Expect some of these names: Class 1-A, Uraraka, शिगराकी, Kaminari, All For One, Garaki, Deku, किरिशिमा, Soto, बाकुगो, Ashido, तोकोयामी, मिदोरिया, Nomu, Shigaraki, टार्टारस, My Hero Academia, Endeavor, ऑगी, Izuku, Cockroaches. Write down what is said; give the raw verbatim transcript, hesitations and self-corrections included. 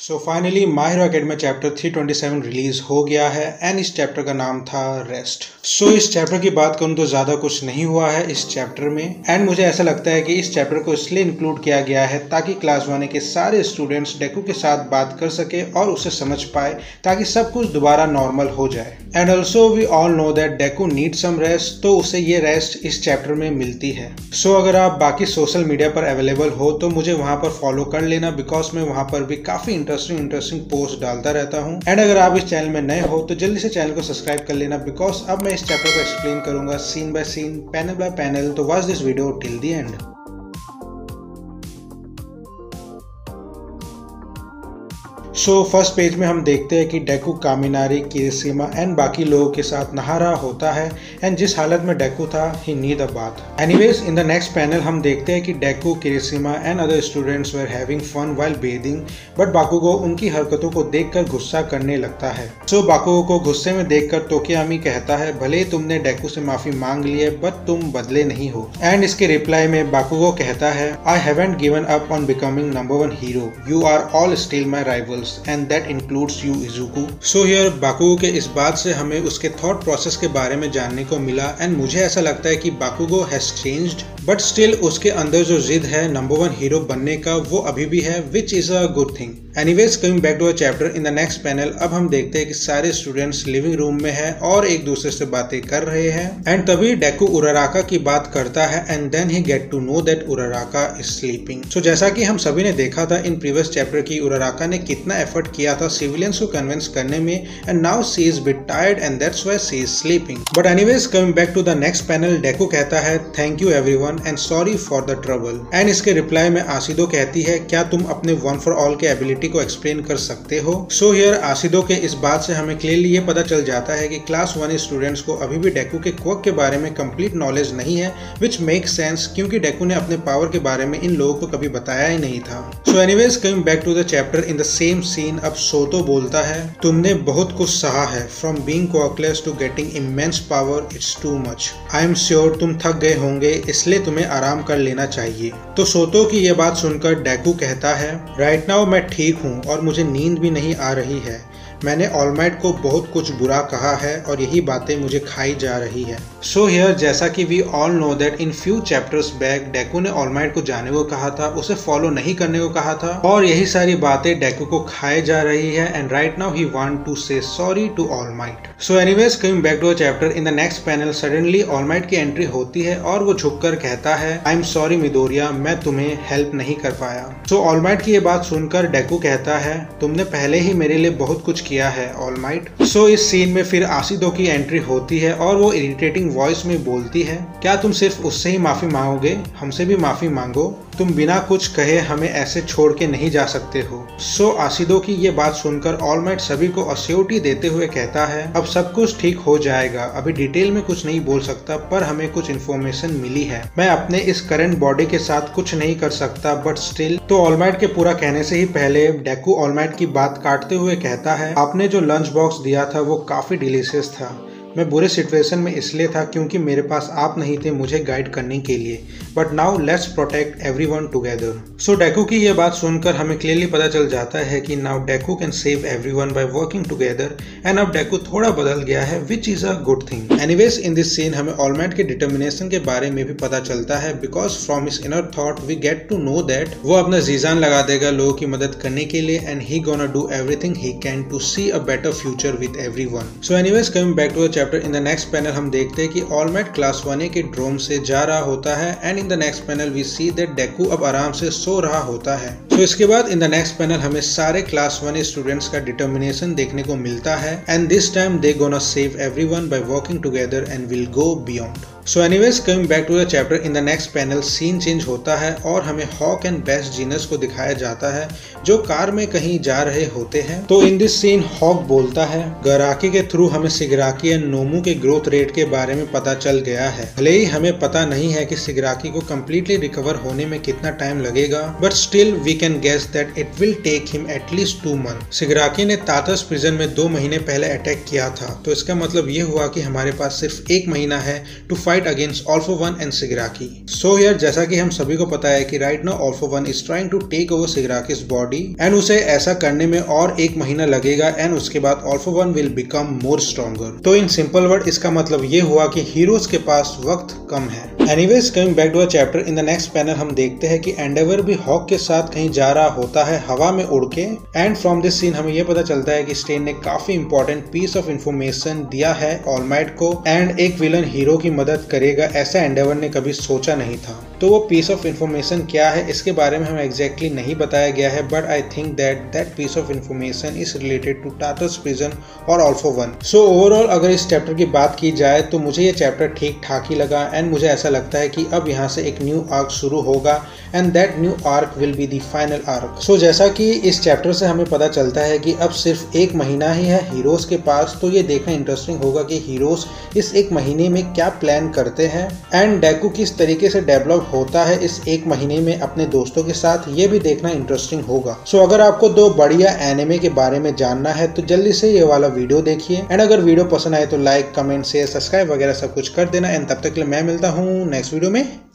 So finally my hero academy chapter three twenty seven release हो गया है and इस चैप्टर का नाम था रेस्ट। सो so, इस चैप्टर की बात करूँ तो ज़्यादा कुछ नहीं हुआ है इस चैप्टर में एंड मुझे ऐसा लगता है कि इस चैप्टर को इसलिए इंक्लूड किया गया है ताकि क्लास वन के सारे स्टूडेंट्स डेकू के साथ बात कर सके और उसे समझ पाए ताकि सब कुछ दोबारा नॉर्मल हो जाए। And also we all know that Deku need some rest, तो उसे ये रेस्ट इस चैप्टर में मिलती है। सो so, अगर आप बाकी सोशल मीडिया पर अवेलेबल हो तो मुझे वहाँ पर फॉलो कर लेना बिकॉज मैं वहाँ पर भी काफ़ी इंटरेस्टिंग इंटरेस्टिंग पोस्ट डालता रहता हूं। एंड अगर आप इस चैनल में नए हो तो जल्दी से चैनल को सब्सक्राइब कर लेना बिकॉज अब मैं इस चैप्टर को एक्सप्लेन करूंगा scene by scene, panel by panel. तो watch this video till the end. So first page में हम देखते हैं कि डेकू, कामिनारी, किरिशिमा एंड बाकी लोगों के साथ नहा रहा होता है एंड जिस हालत में डेकू था ही need a bath. Anyways in the next panel हम देखते हैं कि Deku, किरिशिमा and other students were having fun while bathing but बाकुगो उनकी हरकतों को देखकर गुस्सा करने लगता है। सो so, बाकुगो को गुस्से में देखकर तोकोयामी कहता है भले तुमने डेकू से माफी मांग ली है बट तुम बदले नहीं हो। एंड इसके रिप्लाई में बाकुगो कहता है I haven't given up on becoming number one hero, you are all still my rivals and that includes you Izuku। So here बाकुगो के इस बात से हमें उसके थॉट प्रोसेस के बारे में जानने को मिला एंड मुझे ऐसा लगता है कि बाकुगो has changed but still उसके अंदर जो जिद है नंबर वन हीरो बनने का वो अभी भी है which is a good thing. Anyways coming back to our chapter in the next panel अब हम देखते हैं कि सारे स्टूडेंट्स लिविंग रूम में है और एक दूसरे से बातें कर रहे हैं एंड तभी डेकू उराराका की बात करता है and then he get to know that Uraraka is sleeping. So जैसा कि हम सभी ने देखा था इन प्रीवियस चैप्टर की उराराका ने कितना एफर्ट किया था सिविलियंस को कन्विंस करने में and now she is bit tired and that's why she is sleeping. But anyways coming back to the next panel Deku कहता है thank you everyone and sorry for the trouble। And इसके reply में Ashido कहती है क्या तुम अपने one for all के एबिलिटी को एक्सप्लेन कर सकते हो। सो हियर आशिदो के इस बात से हमें क्लियरली ये पता चल जाता है कि क्लास वन स्टूडेंट्स को अभी भी डेकू के क्वर्क के बारे में कंप्लीट नॉलेज नहीं है विच मेक सेंस क्योंकि डेकू ने अपने पावर के बारे में इन लोगों को कभी बताया ही नहीं था। So anyways coming back to the chapter in the same scene अब सोतो बोलता है तुमने बहुत कुछ सहा है from being quirkless to getting immense power, it's too much, I am sure तुम थक गए होंगे इसलिए तुम्हें आराम कर लेना चाहिए। तो सोतो की ये बात सुनकर डेकू कहता है राइट नाउ मैं ठीक हूँ और मुझे नींद भी नहीं आ रही है, मैंने ऑल माइट को बहुत कुछ बुरा कहा है और यही बातें मुझे खाई जा रही है। सो so हियर जैसा कि we all know that in few chapters back Deku ने ऑल माइट को जाने को कहा था, उसे फॉलो नहीं करने को कहा था और यही सारी बातें डेकू को खाई जा रही है and right now he want to say sorry to All Might. So anyways coming back to a chapter in the next panel suddenly All Might की एंट्री होती है और वो झुक कर कहता है आई एम सॉरी मिदोरिया, मैं तुम्हें हेल्प नहीं कर पाया। सो ऑल माइट की ये बात सुनकर डेकू कहता है तुमने पहले ही मेरे लिए बहुत कुछ किया है ऑल माइट। सो इस सीन में फिर आशिदो की एंट्री होती है और वो इरिटेटिंग वॉइस में बोलती है क्या तुम सिर्फ उससे ही माफी मांगोगे, हमसे भी माफी मांगो, तुम बिना कुछ कहे हमें ऐसे छोड़ के नहीं जा सकते हो। सो आशिदो की ये बात सुनकर ऑल माइट सभी को अश्योरिटी देते हुए कहता है अब सब कुछ ठीक हो जाएगा, अभी डिटेल में कुछ नहीं बोल सकता पर हमें कुछ इन्फॉर्मेशन मिली है, मैं अपने इस करंट बॉडी के साथ कुछ नहीं कर सकता बट स्टिल। तो ऑल माइट के पूरा कहने से ही पहले डेकू ऑल माइट की बात काटते हुए कहता है आपने जो लंच बॉक्स दिया था वो काफी डिलीशियस था, मैं बुरे सिचुएशन में इसलिए था क्योंकि मेरे पास आप नहीं थे मुझे गाइड करने के लिए but now let's protect everyone together. So Deku की ये बात सुनकर हमें क्लियरली पता चल जाता है कि now Deku can save everyone by working together and अब डेकू थोड़ा बदल गया है which is a good thing. Anyways in this scene हमें ऑल माइट के डिटर्मिनेशन के बारे में भी पता चलता है because from his inner thought we get to know that वो अपना जीजान लगा देगा लोगों की मदद करने के लिए and he gonna do everything he can to see a better future with everyone. So anyways coming back to chapter in the next panel हम देखते हैं कि ऑल माइट क्लास वन के ड्रोम से जा रहा होता है and in the next panel we see that Deku अब आराम से सो रहा होता है। तो इसके बाद इन द नेक्स्ट पैनल हमें सारे क्लास वन स्टूडेंट्स का डिटर्मिनेशन देखने को मिलता है and this time they gonna save everyone by working together and will go beyond. So anyways coming back to the chapter in the next panel scene change होता है और हमें hoc and best genus को दिखाया जाता है जो car में कहीं जा रहे होते हैं। तो इन दिस सीन हॉक बोलता है गराकी के थ्रू हमें शिगराकी एंड नोमू के ग्रोथ रेट के बारे में पता चल गया है, भले ही हमें पता नहीं है कि शिगराकी को कम्प्लीटली रिकवर होने में कितना टाइम लगेगा but still we can guess that it will take him at least two month. शिगराकी ने टार्टारस प्रिजन में दो महीने पहले अटैक किया था तो इसका मतलब ये हुआ कि हमारे पास सिर्फ एक महीना है to fight fight against All For One and Shigaraki. So here, जैसा कि हम सभी को पता है कि right now All For One is trying to take over Shigaraki's body and उसे ऐसा करने में और एक महीना लगेगा and उसके बाद All For One will become more stronger. तो in simple word इसका मतलब ये हुआ कि heroes के पास वक्त कम है. Anyways, coming back to our chapter, in the next panel हम देखते हैं कि Endeavor भी Hawk के साथ कहीं जा रहा होता है हवा में उड़ के and from this scene हमें ये पता चलता है कि Stain ने काफी important piece of information दिया है All Might को and एक विलन हीरो की मदद करेगा ऐसा एंडेवर ने कभी सोचा नहीं था. तो वो पीस ऑफ इंफॉर्मेशन क्या है इसके बारे में हमें एग्जैक्टली नहीं बताया गया है but I think that that piece of information is related to Tartarus prison और All for One. So overall अगर इस चैप्टर की बात की जाए तो मुझे ये चैप्टर ठीक ठाक ही लगा एंड मुझे ऐसा लगता है कि अब यहाँ से एक न्यू आर्क शुरू होगा and that new arc will be the final arc. So जैसा कि इस चैप्टर से हमें पता चलता है कि अब सिर्फ एक महीना ही है हीरोज के पास, तो ये देखना इंटरेस्टिंग होगा कि हीरोज इस एक महीने में क्या प्लान करते हैं एंड डेकू किस तरीके से डेवलप होता है इस एक महीने में अपने दोस्तों के साथ, ये भी देखना इंटरेस्टिंग होगा. सो so, अगर आपको दो बढ़िया एनिमे के बारे में जानना है तो जल्दी से ये वाला वीडियो देखिए एंड अगर वीडियो पसंद आए तो लाइक कमेंट शेयर सब्सक्राइब वगैरह सब कुछ कर देना एंड तब तक के लिए मैं मिलता हूँ नेक्स्ट वीडियो में.